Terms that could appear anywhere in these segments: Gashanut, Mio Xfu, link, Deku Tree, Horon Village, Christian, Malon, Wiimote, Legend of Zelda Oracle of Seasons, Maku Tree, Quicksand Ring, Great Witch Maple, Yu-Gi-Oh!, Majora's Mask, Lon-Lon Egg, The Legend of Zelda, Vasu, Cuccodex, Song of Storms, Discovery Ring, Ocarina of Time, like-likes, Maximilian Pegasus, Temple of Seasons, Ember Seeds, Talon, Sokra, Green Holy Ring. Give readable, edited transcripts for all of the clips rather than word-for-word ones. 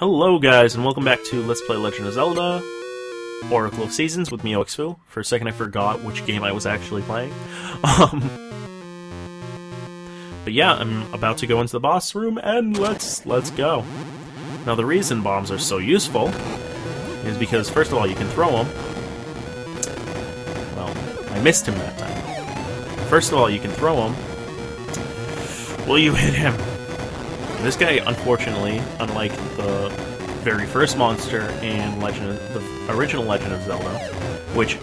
Hello guys, and welcome back to Let's Play Legend of Zelda Oracle of Seasons with Mio Xfu. For a second I forgot which game I was actually playing. But yeah, I'm about to go into the boss room, and let's go. Now the reason bombs are so useful is because, first of all, you can throw them. Well, I missed him that time. First of all, you can throw him. Will you hit him? This guy, unfortunately, unlike the very first monster in the original Legend of Zelda, which,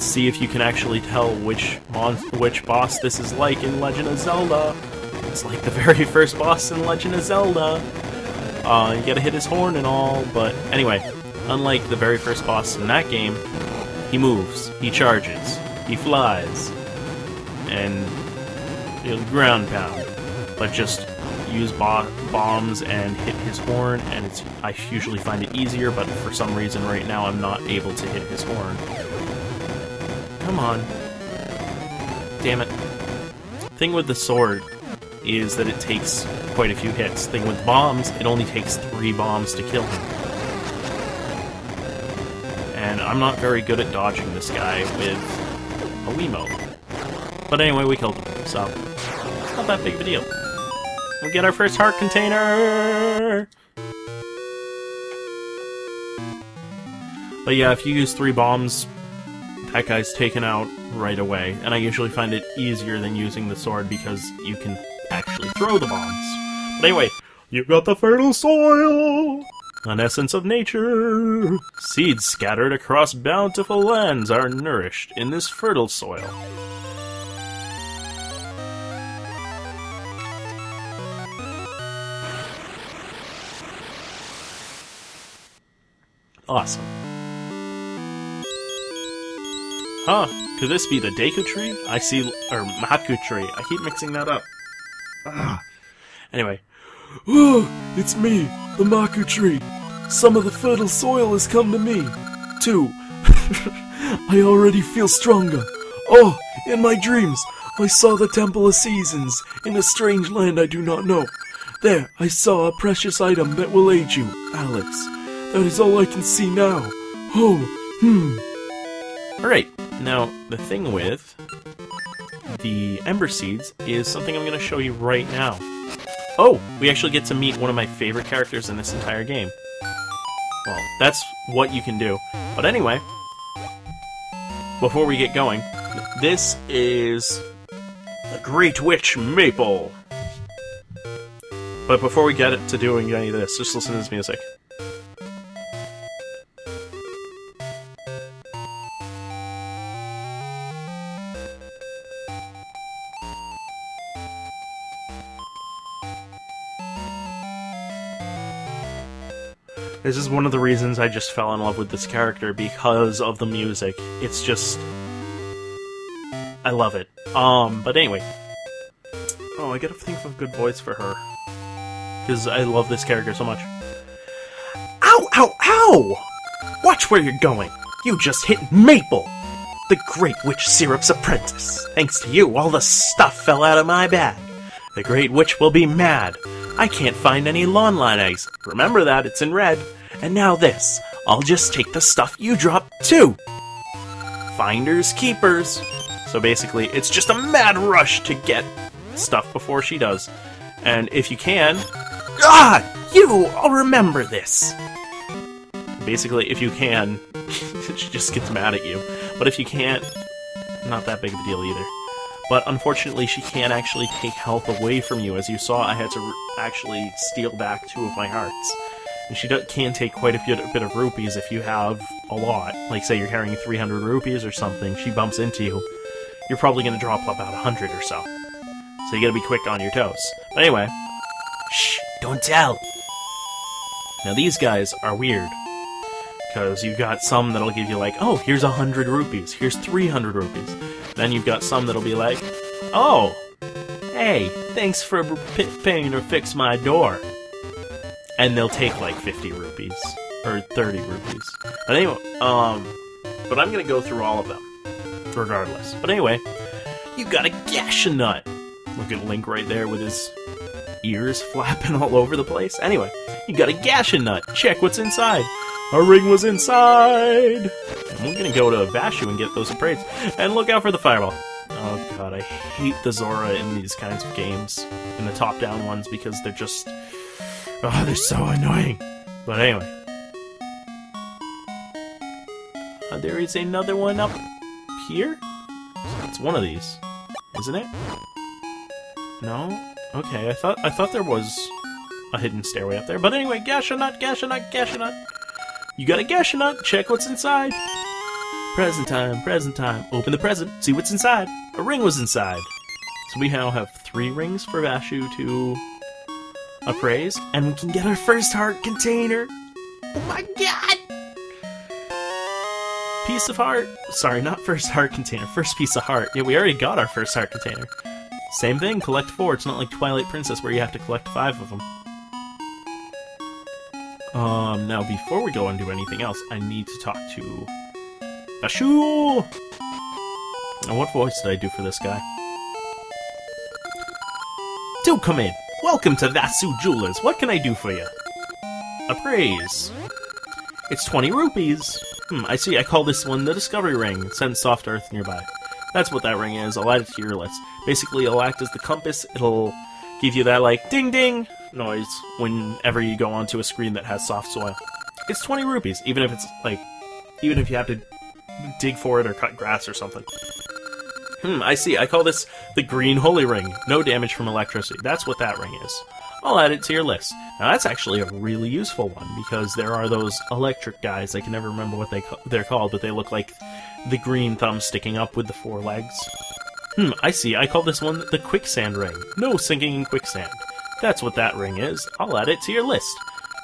see if you can actually tell which boss this is like in Legend of Zelda. It's like the very first boss in Legend of Zelda. You gotta hit his horn and all, but anyway, unlike the very first boss in that game, he moves, he charges, he flies, and he'll ground pound, but just use bombs and hit his horn, and I usually find it easier, but for some reason right now I'm not able to hit his horn. Come on. Damn it. Thing with the sword is that it takes quite a few hits. Thing with bombs, it only takes 3 bombs to kill him. And I'm not very good at dodging this guy with a Wiimote. But anyway, we killed him, so it's not that big of a deal. We get our first heart container! But yeah, if you use 3 bombs, that guy's taken out right away. And I usually find it easier than using the sword because you can actually throw the bombs. But anyway, you've got the fertile soil! An essence of nature! Seeds scattered across bountiful lands are nourished in this fertile soil. Awesome. Huh, could this be the Deku Tree? Or Maku Tree. I keep mixing that up. Ah. Anyway. Ooh, it's me, the Maku Tree. Some of the fertile soil has come to me, too. I already feel stronger. Oh, in my dreams, I saw the Temple of Seasons in a strange land I do not know. There, I saw a precious item that will aid you, Alex. That is all I can see now. Oh, Alright, now, the thing with the Ember Seeds is something I'm going to show you right now. Oh, we actually get to meet one of my favorite characters in this entire game. Well, that's what you can do. But anyway, before we get going, this is the Great Witch Maple. But before we get to doing any of this, just listen to this music. This is one of the reasons I just fell in love with this character, because of the music. It's just... I love it. But anyway. Oh, I gotta think of a good voice for her. Because I love this character so much. Ow, ow, ow! Watch where you're going! You just hit Maple! The Great Witch Syrup's apprentice! Thanks to you, all the stuff fell out of my bag! The Great Witch will be mad! I can't find any Lon-Lon eggs. Remember that, it's in red. And now this. I'll just take the stuff you dropped, too. Finders keepers. So basically, it's just a mad rush to get stuff before she does. And if you can... Ah! You! I'll remember this! Basically, if you can... she just gets mad at you. But if you can't... Not that big of a deal either. But unfortunately, she can't actually take health away from you. As you saw, I had to actually steal back 2 of my hearts. And she can take quite a bit of rupees if you have a lot. Like, say you're carrying 300 rupees or something, she bumps into you. You're probably going to drop about 100 or so. So you got to be quick on your toes. But anyway... Shh! Don't tell! Now these guys are weird. Because you've got some that'll give you like, oh, here's 100 rupees, here's 300 rupees. Then you've got some that'll be like, oh, hey, thanks for paying to fix my door. And they'll take like 50 rupees, or 30 rupees. But anyway, but I'm going to go through all of them, regardless. But anyway, you got a Gashanut. Look at Link right there with his ears flapping all over the place. Anyway, you got a Gashanut. Check what's inside. Our ring was inside! And we're gonna go to Vasu and get those appraised. And look out for the fireball. Oh god, I hate the Zora in these kinds of games. In the top-down ones, because they're just... oh, they're so annoying. But anyway. There is another one up here? So it's one of these, isn't it? No? Okay, I thought there was a hidden stairway up there. But anyway, Gashanut, Gashanut, Gashanut! You got a Gashanut, check what's inside! Present time, present time. Open the present, see what's inside. A ring was inside. So we now have 3 rings for Vasu to appraise, and we can get our first heart container! Oh my god! Piece of heart. Sorry, not first heart container. First piece of heart. Yeah, we already got our first heart container. Same thing, collect 4. It's not like Twilight Princess where you have to collect 5 of them. Now before we go and do anything else, I need to talk to... Vasu! Now what voice did I do for this guy? Do come in! Welcome to Vasu Jewelers! What can I do for you? Appraise! It's 20 rupees! I see, I call this one the Discovery Ring. Send soft earth nearby. That's what that ring is. I'll add it to your list. Basically, it'll act as the compass. It'll give you that, like, ding-ding noise whenever you go onto a screen that has soft soil. It's 20 rupees, even if it's, like, even if you have to dig for it or cut grass or something. I see, I call this the Green Holy Ring. No damage from electricity. That's what that ring is. I'll add it to your list. Now that's actually a really useful one, because there are those electric guys, I can never remember what they're called, but they look like the green thumb sticking up with the 4 legs. I see, I call this one the Quicksand Ring. No sinking in quicksand. That's what that ring is. I'll add it to your list.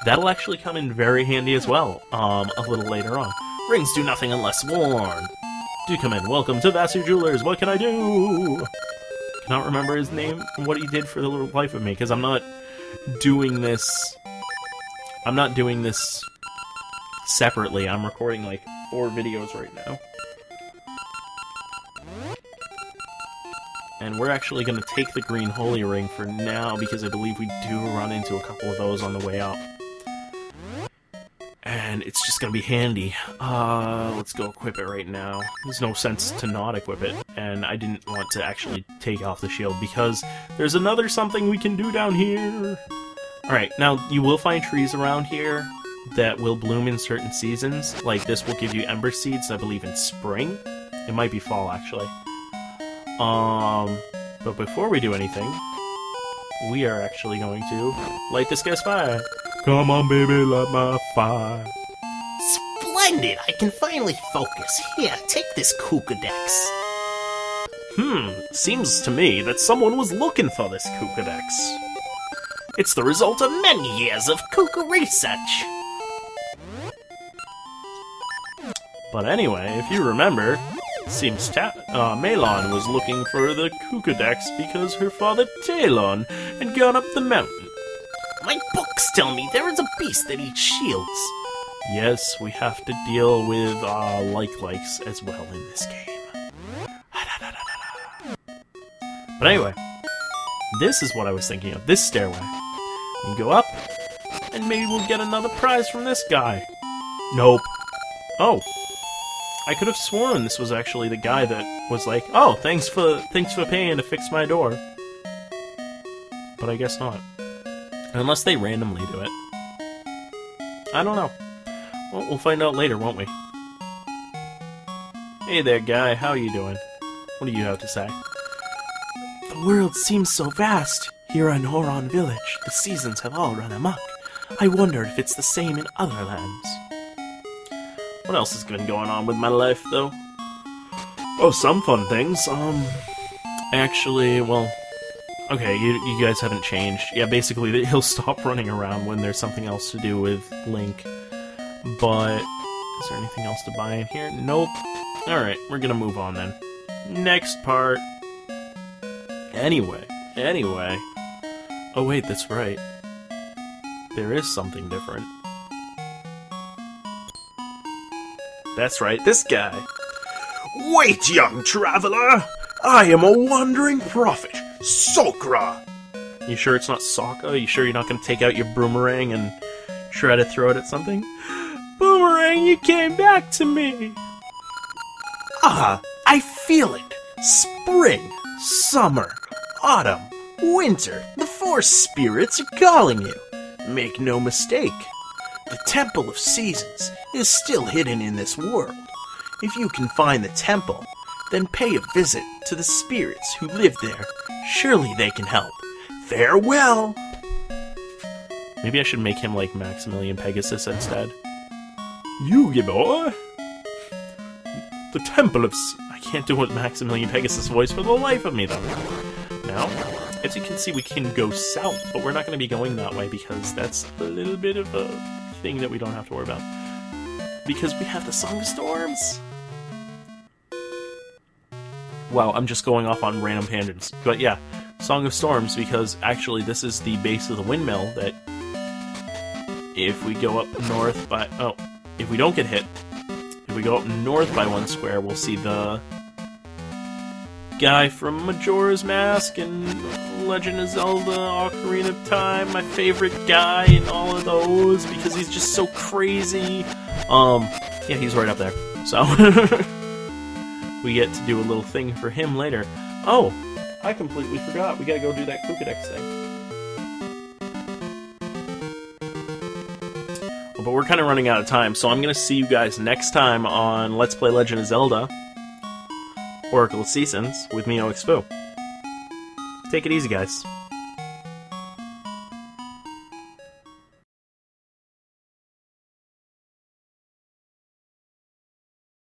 That'll actually come in very handy as well, a little later on. Rings do nothing unless worn. Do come in, welcome to Vasu Jewelers, what can I do? Cannot remember his name, what he did for the life of me, because I'm not... I'm not doing this separately. I'm recording like 4 videos right now. And we're actually going to take the Green Holy Ring for now, because I believe we do run into a couple of those on the way out. And it's just going to be handy. Let's go equip it right now. There's no sense to not equip it. And I didn't want to actually take off the shield because there's another something we can do down here. Alright, now you will find trees around here that will bloom in certain seasons. Like this will give you Ember Seeds, I believe, in spring. It might be fall, actually. But before we do anything, we are actually going to light this guy's fire. Come on, baby, light my fire. Splendid! I can finally focus. Here, take this Cuccodex. Seems to me that someone was looking for this Cuccodex. It's the result of many years of Cuckoo research. But anyway, if you remember, seems Malon was looking for the Cuccodex because her father Talon had gone up the mountain. My books tell me there is a beast that eats shields. Yes, we have to deal with like-likes as well in this game. But anyway, this is what I was thinking of, this stairway. We go up, and maybe we'll get another prize from this guy. Nope. Oh. I could have sworn this was actually the guy that was like, oh, thanks for paying to fix my door. But I guess not. Unless they randomly do it. I don't know. Well, we'll find out later, won't we? Hey there, guy, how are you doing? What do you have to say? The world seems so vast. Here in Horon Village, the seasons have all run amok. I wonder if it's the same in other lands. What else has been going on with my life, though? Oh, some fun things. Actually, well... okay, you guys haven't changed. Yeah, basically, he'll stop running around when there's something else to do with Link. But... is there anything else to buy in here? Nope. Alright, we're gonna move on, then. Next part... Anyway. Oh wait, that's right. There is something different. That's right, this guy. Wait, young traveler! I am a wandering prophet, Sokra! You sure it's not Sokka? You sure you're not going to take out your boomerang and try to throw it at something? Boomerang, you came back to me! Ah, I feel it! Spring, summer, autumn, winter, the forest spirits are calling you! Make no mistake, the Temple of Seasons is still hidden in this world. If you can find the temple, then pay a visit to the spirits who live there. Surely they can help. Farewell! Maybe I should make him like Maximilian Pegasus instead. Yu-Gi-Oh! The Temple of Se- I can't do it with Maximilian Pegasus' voice for the life of me, though. Now, as you can see, we can go south, but we're not going to be going that way because that's a little bit of a thing that we don't have to worry about. Because we have the Song of Storms! Wow, I'm just going off on random tangents. But yeah, Song of Storms, because actually this is the base of the windmill that if we go up north by... Oh, if we don't get hit, if we go up north by one square, we'll see the guy from Majora's Mask and Legend of Zelda, Ocarina of Time, my favorite guy in all of those, because he's just so crazy. Yeah, he's right up there. So, we get to do a little thing for him later. Oh, I completely forgot. We gotta go do that Cuccodex thing. But we're kind of running out of time, so I'm gonna see you guys next time on Let's Play Legend of Zelda Oracle of Seasons with Mio Xfu. Take it easy, guys.